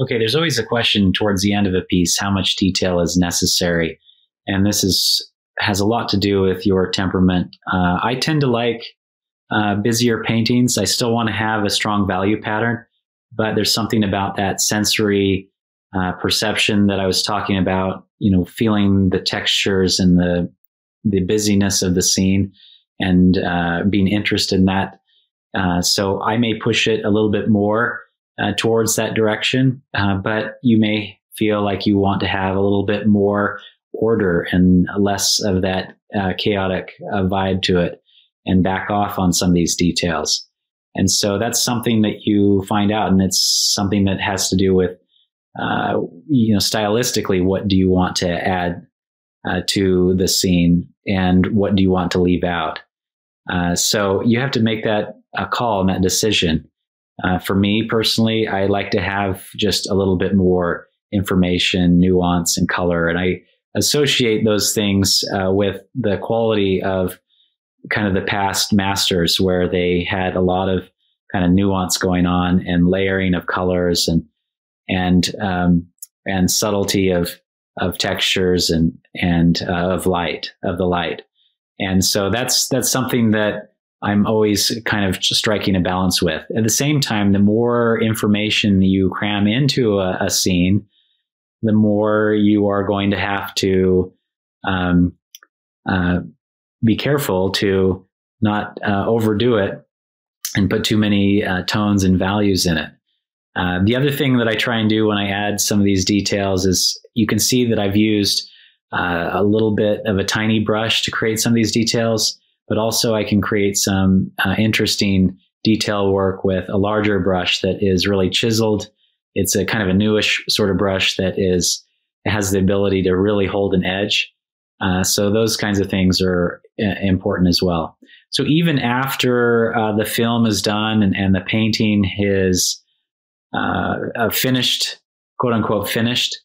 Okay, there's always a question towards the end of a piece, how much detail is necessary? And this has a lot to do with your temperament. I tend to like busier paintings. I still want to have a strong value pattern, but there's something about that sensory perception that I was talking about, you know, feeling the textures and the busyness of the scene and being interested in that. So I may push it a little bit more towards that direction, but you may feel like you want to have a little bit more order and less of that chaotic vibe to it, and back off on some of these details. And so that's something that you find out, and it's something that has to do with, you know, stylistically, what do you want to add to the scene and what do you want to leave out? So you have to make that a call and that decision. For me personally, I like to have just a little bit more information, nuance, and color. And I associate those things with the quality of kind of the past masters, where they had a lot of kind of nuance going on and layering of colors and subtlety of textures and of the light. And so that's something that I'm always kind of striking a balance with. At the same time, the more information you cram into a scene, the more you are going to have to be careful to not overdo it and put too many tones and values in it. The other thing that I try and do when I add some of these details is you can see that I've used a little bit of a tiny brush to create some of these details, but also I can create some interesting detail work with a larger brush that is really chiseled. It's a kind of a newish sort of brush that has the ability to really hold an edge. So those kinds of things are important as well. So even after the film is done and the painting is finished, quote unquote finished,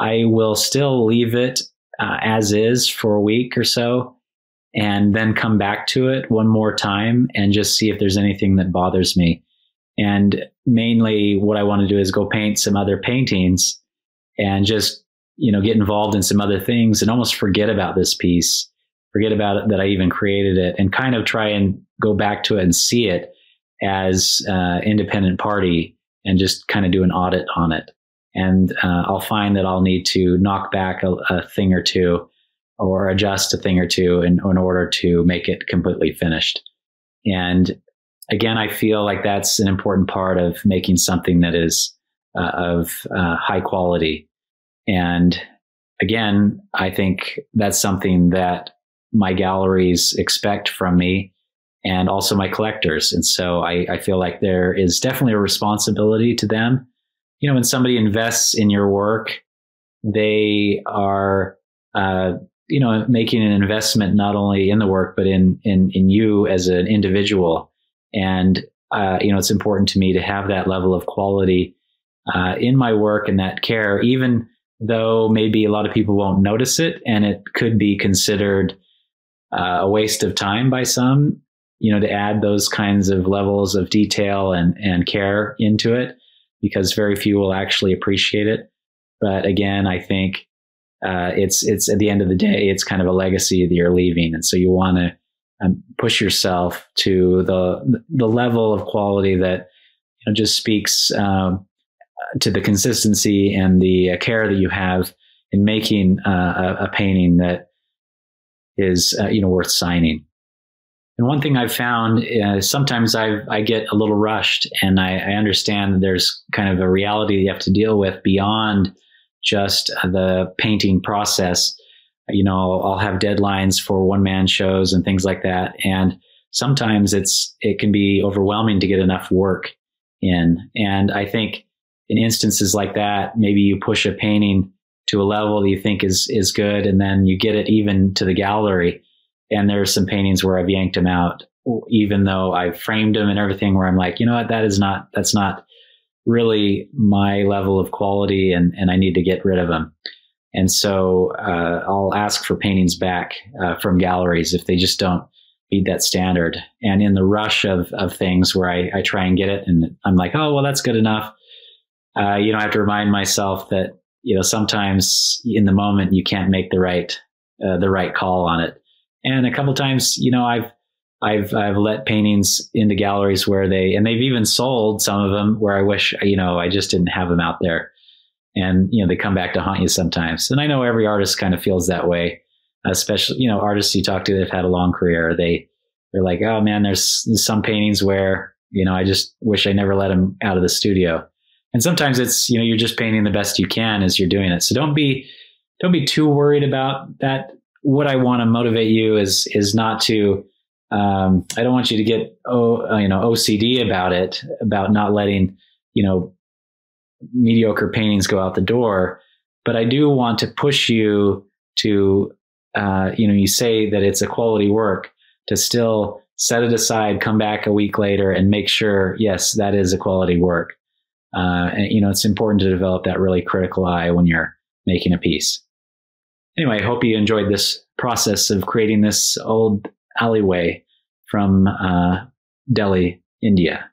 I will still leave it as is for a week or so, and then come back to it one more time and just see if there's anything that bothers me. And mainly what I want to do is go paint some other paintings and just, you know, get involved in some other things and almost forget about this piece, forget about it, that I even created it, and kind of try and go back to it and see it as independent party and just kind of do an audit on it. And I'll find that I'll need to knock back a thing or two, or adjust a thing or two in order to make it completely finished. And again, I feel like that's an important part of making something that is of high quality. And again, I think that's something that my galleries expect from me, and also my collectors. And so I feel like there is definitely a responsibility to them. You know, when somebody invests in your work, they are, you know, making an investment not only in the work, but in you as an individual. And, you know, it's important to me to have that level of quality in my work and that care, even though maybe a lot of people won't notice it and it could be considered a waste of time by some, you know, to add those kinds of levels of detail and care into it, because very few will actually appreciate it. But again, I think it's at the end of the day, it's kind of a legacy that you're leaving. And so you want to push yourself to the level of quality that, you know, just speaks to the consistency and the care that you have in making a painting that is, you know, worth signing. And one thing I've found is sometimes I get a little rushed, and I understand that there's kind of a reality you have to deal with beyond just the painting process. You know, I'll have deadlines for one-man shows and things like that, and sometimes it can be overwhelming to get enough work in. And I think in instances like that, maybe you push a painting to a level that you think is good, and then you get it even to the gallery, and there are some paintings where I've yanked them out, even though I've framed them and everything, where I'm like, you know what, that's not really my level of quality, and I need to get rid of them. And so I'll ask for paintings back from galleries if they just don't meet that standard. And in the rush of things where I try and get it, and I'm like, oh, well, that's good enough. I have to remind myself that, sometimes in the moment you can't make the right call on it. And a couple of times, I've let paintings into galleries where they've even sold some of them where I wish, I just didn't have them out there, and, they come back to haunt you sometimes. And I know every artist kind of feels that way, especially, artists you talk to that have had a long career. They're like, oh man, there's some paintings where, I just wish I never let them out of the studio. And sometimes it's, you're just painting the best you can as you're doing it. So don't be too worried about that. What I want to motivate you is not to, I don't want you to get, OCD about it, about not letting, mediocre paintings go out the door. But I do want to push you to, you say that it's a quality work, to still set it aside, come back a week later and make sure, yes, that is a quality work. And, it's important to develop that really critical eye when you're making a piece. Anyway, I hope you enjoyed this process of creating this old alleyway from Delhi, India.